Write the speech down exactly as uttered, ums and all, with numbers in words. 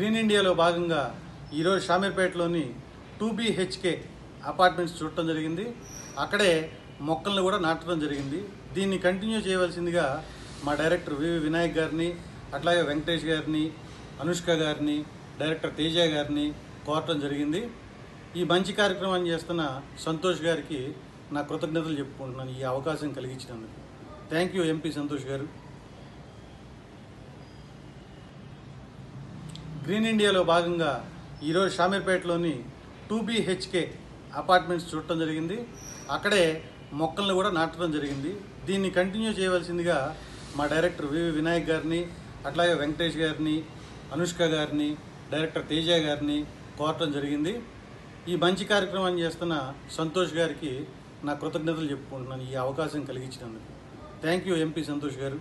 Green ఇండియాలో భాగంగా ఈరోజు షామీర్పేటలోని టూ బి హెచ్కే అపార్ట్మెంట్స్ చూడటం జరిగింది. అక్కడే మొక్కలను కూడా నాటడం జరిగింది. దీన్ని కంటిన్యూ చేయవలసిందిగా మా డైరెక్టర్ వివి వినాయక్ గారిని, అట్లాగే వెంకటేష్ గారిని, అనుష్క గారిని, డైరెక్టర్ తేజ గారిని కోరటం జరిగింది. ఈ మంచి కార్యక్రమాన్ని చేస్తున్న సంతోష్ గారికి నా కృతజ్ఞతలు చెప్పుకుంటున్నాను ఈ అవకాశం కలిగించినందుకు. థ్యాంక్ యూ ఎంపీ సంతోష్ గారు. గ్రీన్ ఇండియాలో భాగంగా ఈరోజు షామీర్పేటలోని టూ బి హెచ్కే అపార్ట్మెంట్స్ చూడటం జరిగింది. అక్కడే మొక్కలను కూడా నాటడం జరిగింది. దీన్ని కంటిన్యూ చేయవలసిందిగా మా డైరెక్టర్ వివి వినాయక్ గారిని, అట్లాగే వెంకటేష్ గారిని, అనుష్క గారిని, డైరెక్టర్ తేజ గారిని కోరటం జరిగింది. ఈ మంచి కార్యక్రమాన్ని చేస్తున్న సంతోష్ గారికి నా కృతజ్ఞతలు చెప్పుకుంటున్నాను ఈ అవకాశం కలిగించినందుకు. థ్యాంక్ యూ ఎంపీ సంతోష్ గారు.